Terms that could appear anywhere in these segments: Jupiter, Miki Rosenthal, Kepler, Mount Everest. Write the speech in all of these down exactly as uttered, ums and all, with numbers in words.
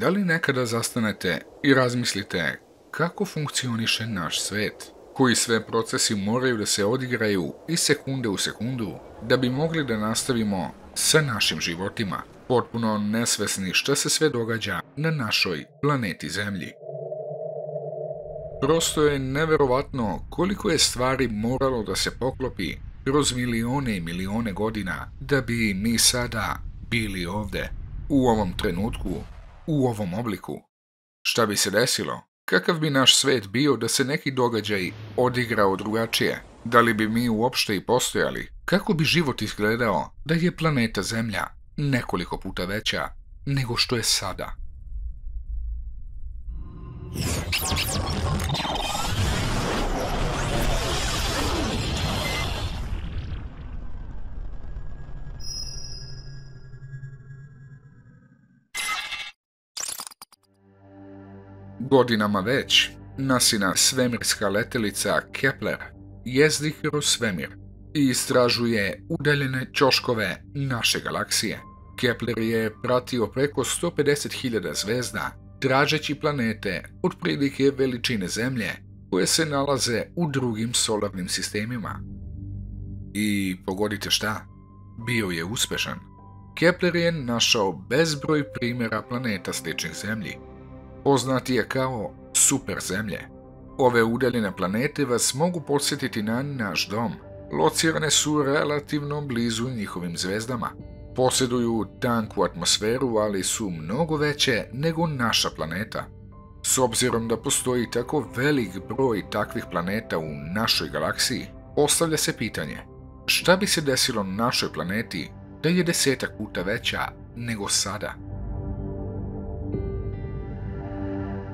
Da li nekada zastanete i razmislite kako funkcioniše naš svet? Koji sve procesi moraju da se odigraju iz sekunde u sekundu da bi mogli da nastavimo sa našim životima, potpuno nesvesni šta se sve događa na našoj planeti Zemlji? Prosto je neverovatno koliko je stvari moralo da se poklopi kroz milione i milione godina da bi mi sada bili ovde, u ovom trenutku, u ovom obliku. Šta bi se desilo? Kakav bi naš svet bio da se neki događaj odigrao drugačije? Da li bi mi uopšte i postojali? Kako bi život izgledao da je planeta Zemlja nekoliko puta veća nego što je sada? Godinama već, nasina svemirska letelica Kepler jezdi kroz svemir i istražuje udaljene ćoškove naše galaksije. Kepler je pratio preko sto pedeset hiljada zvezda, tražeći planete otprilike veličine Zemlje koje se nalaze u drugim solarnim sistemima. I pogodite šta, bio je uspešan. Kepler je našao bezbroj primjera planeta sličnih Zemlji. Poznati je kao super zemlje. Ove udaljene planete vas mogu podsjetiti na naš dom. Locirane su relativno blizu njihovim zvezdama. Posjeduju tanku atmosferu, ali su mnogo veće nego naša planeta. S obzirom da postoji tako velik broj takvih planeta u našoj galaksiji, postavlja se pitanje šta bi se desilo na našoj planeti da je desetak puta veća nego sada?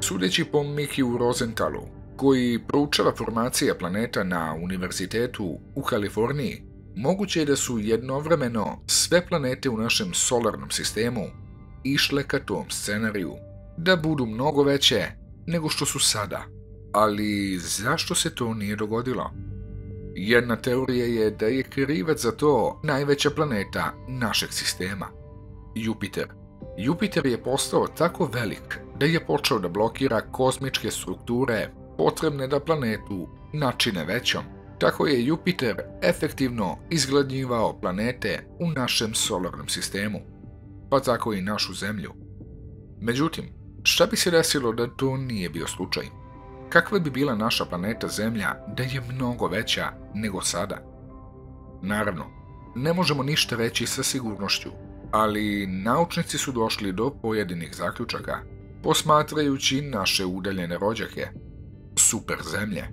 Sudeći po Mikiju Rosenthalu, koji proučava formacije planeta na Univerzitetu u Kaliforniji, moguće je da su jednovremeno sve planete u našem solarnom sistemu išle ka tom scenariju, da budu mnogo veće nego što su sada. Ali zašto se to nije dogodilo? Jedna teorija je da je krivac za to najveća planeta našeg sistema, Jupiter. Jupiter je postao tako velik da je počeo da blokira kozmičke strukture potrebne da planetu načine većom. Tako je Jupiter efektivno izgladnjivao planete u našem solarnom sistemu, pa tako i našu Zemlju. Međutim, šta bi se desilo da to nije bio slučaj? Kakva bi bila naša planeta Zemlja da je mnogo veća nego sada? Naravno, ne možemo ništa reći sa sigurnošću, ali naučnici su došli do pojedinih zaključaka, posmatrajući naše udaljene rođake, super zemlje.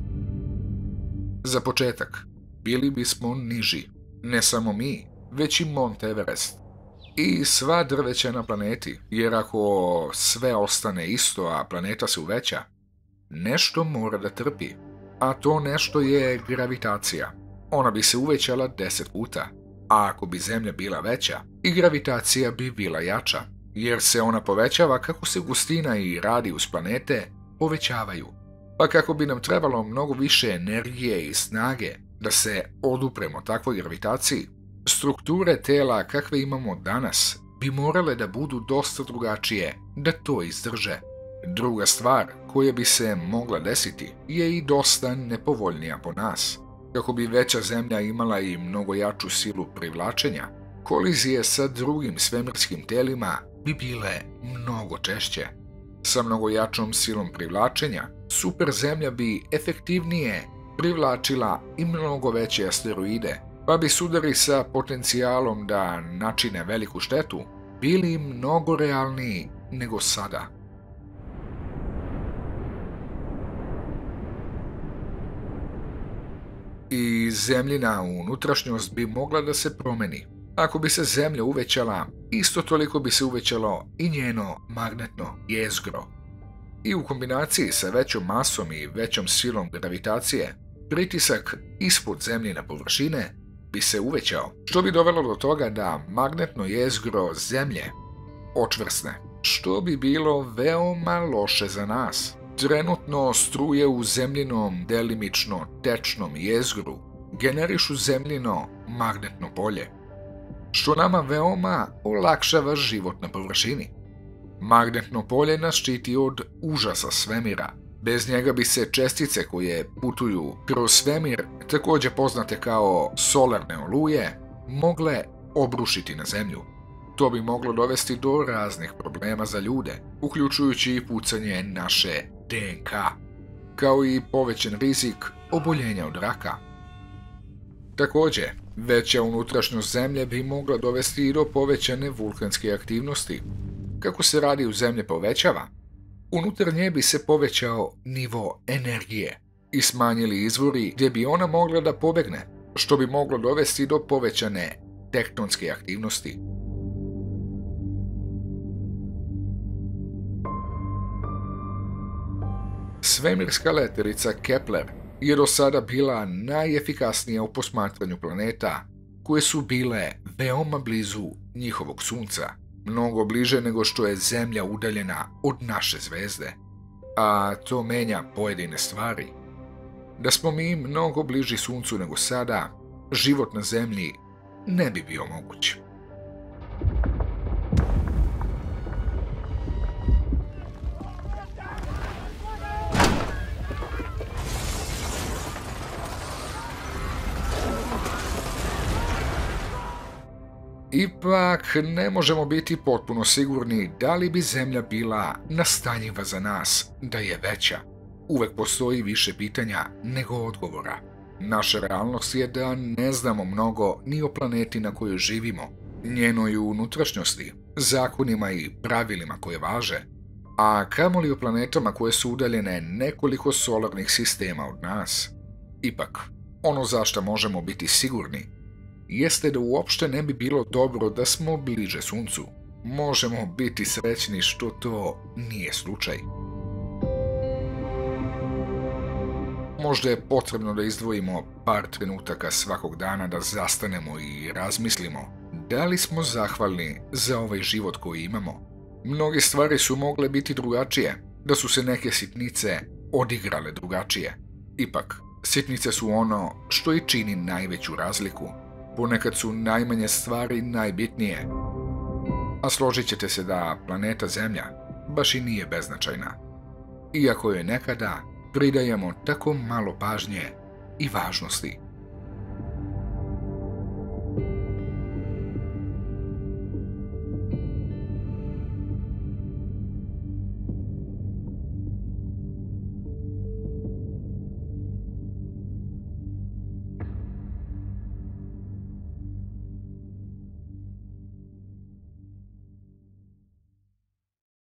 Za početak, bili bismo niži, ne samo mi, već i Mount Everest i sva drveća na planeti, jer ako sve ostane isto, a planeta se uveća, nešto mora da trpi, a to nešto je gravitacija. Ona bi se uvećala deset puta, a ako bi Zemlja bila veća, i gravitacija bi bila jača, jer se ona povećava kako se gustina i radijus planete povećavaju. Pa kako bi nam trebalo mnogo više energije i snage da se odupremo takvoj gravitaciji, strukture tela kakve imamo danas bi morale da budu dosta drugačije da to izdrže. Druga stvar koja bi se mogla desiti je i dosta nepovoljnija po nas. Kako bi veća Zemlja imala i mnogo jaču silu privlačenja, kolizije sa drugim svemirskim telima bi bile mnogo češće. Sa mnogo jačom silom privlačenja, super Zemlja bi efektivnije privlačila i mnogo veće asteroide, pa bi sudari sa potencijalom da načine veliku štetu bili mnogo realniji nego sada. I Zemljina unutrašnjost bi mogla da se promeni. Ako bi se Zemlja uvećala, isto toliko bi se uvećalo i njeno magnetno jezgro. I u kombinaciji sa većom masom i većom silom gravitacije, pritisak ispod Zemljine površine bi se uvećao, što bi dovelo do toga da magnetno jezgro Zemlje očvrsne, što bi bilo veoma loše za nas. Trenutno struje u Zemljinom delimično tečnom jezgru generišu Zemljino magnetno polje, što nama veoma olakšava život na površini. Magnetno polje nas štiti od užasa svemira. Bez njega bi se čestice koje putuju kroz svemir, također poznate kao solarne oluje, mogle obrušiti na Zemlju. To bi moglo dovesti do raznih problema za ljude, uključujući i pucanje naše de en ka, kao i povećan rizik oboljenja od raka. Također, veća unutrašnjost Zemlje bi mogla dovesti i do povećane vulkanske aktivnosti. Kako se radiju Zemlje povećava, unutar nje bi se povećao nivo energije i smanjili izvori gdje bi ona mogla da pobegne, što bi moglo dovesti do povećane tektonske aktivnosti. Svemirska letelica Kepler je do sada bila najefikasnija u posmatranju planeta koje su bile veoma blizu njihovog sunca, mnogo bliže nego što je Zemlja udaljena od naše zvezde, a to menja pojedine stvari. Da smo mi mnogo bliži suncu nego sada, život na Zemlji ne bi bio moguć. Ipak, ne možemo biti potpuno sigurni da li bi Zemlja bila nastanjiva za nas da je veća. Uvek postoji više pitanja nego odgovora. Naša realnost je da ne znamo mnogo ni o planeti na kojoj živimo, njenoj unutrašnjosti, zakonima i pravilima koje važe, a kamoli o planetama koje su udaljene nekoliko solarnih sistema od nas. Ipak, ono za što možemo biti sigurni jeste da uopšte ne bi bilo dobro da smo bliže suncu. Možemo biti srećni što to nije slučaj. Možda je potrebno da izdvojimo par trenutaka svakog dana da zastanemo i razmislimo da li smo zahvalni za ovaj život koji imamo. Mnoge stvari su mogle biti drugačije, da su se neke sitnice odigrale drugačije. Ipak, sitnice su ono što i čini najveću razliku. Ponekad su najmanje stvari najbitnije. A složit ćete se da planeta Zemlja baš i nije beznačajna, iako joj nekada pridajemo tako malo pažnje i važnosti.